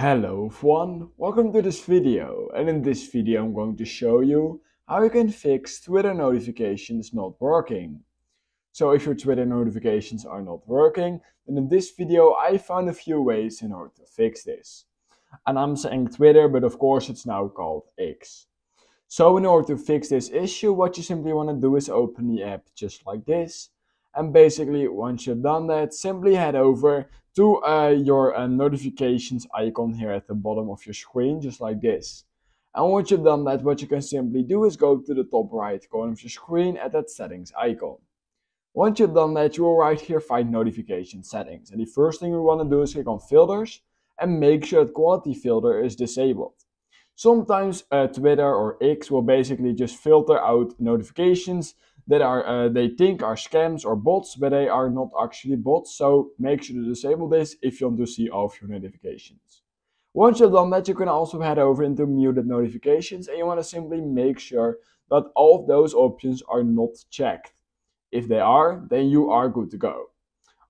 Hello everyone, welcome to this video, and in this video I'm going to show you how you can fix Twitter notifications not working. So if your Twitter notifications are not working, then in this video I found a few ways in order to fix this. And I'm saying Twitter, but of course it's now called X. So in order to fix this issue, what you simply want to do is open the app just like this. And basically, once you've done that, simply head over to your notifications icon here at the bottom of your screen, just like this. And once you've done that, what you can simply do is go to the top right corner of your screen at that settings icon. Once you've done that, you will right here find notification settings. And the first thing we want to do is click on filters and make sure that quality filter is disabled. Sometimes Twitter or X will basically just filter out notifications that are they think are scams or bots, but they are not actually bots. So make sure to disable this if you want to see all of your notifications. Once you've done that, you can also head over into muted notifications, and you want to simply make sure that all of those options are not checked. If they are, then you are good to go.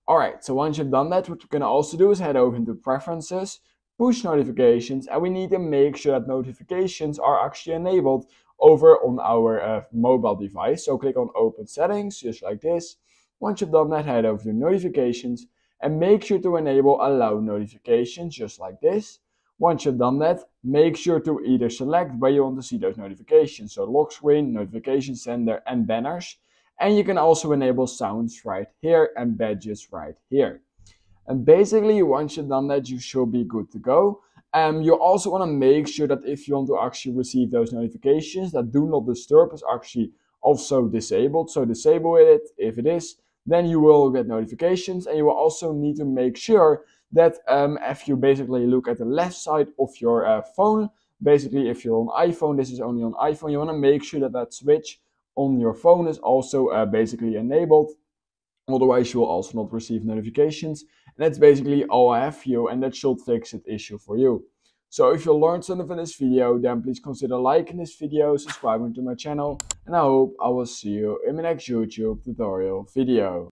Alright, so once you've done that, what you can also do is head over into preferences, push notifications, and we need to make sure that notifications are actually enabled over on our mobile device. So click on open settings, just like this. Once you've done that, head over to notifications and make sure to enable allow notifications, just like this. Once you've done that, make sure to either select where you want to see those notifications, so lock screen, notification sender, and banners. And you can also enable sounds right here and badges right here. And basically, once you've done that, you should be good to go. You also want to make sure that if you want to actually receive those notifications that do not disturb is actually also disabled. So disable it. If it is, then you will get notifications. And you will also need to make sure that if you basically look at the left side of your phone, basically if you're on iPhone, this is only on iPhone, you want to make sure that that switch on your phone is also basically enabled. Otherwise, you will also not receive notifications. And that's basically all I have for you, and that should fix the issue for you. So if you learned something from this video, then please consider liking this video, subscribing to my channel, and I hope I will see you in my next YouTube tutorial video.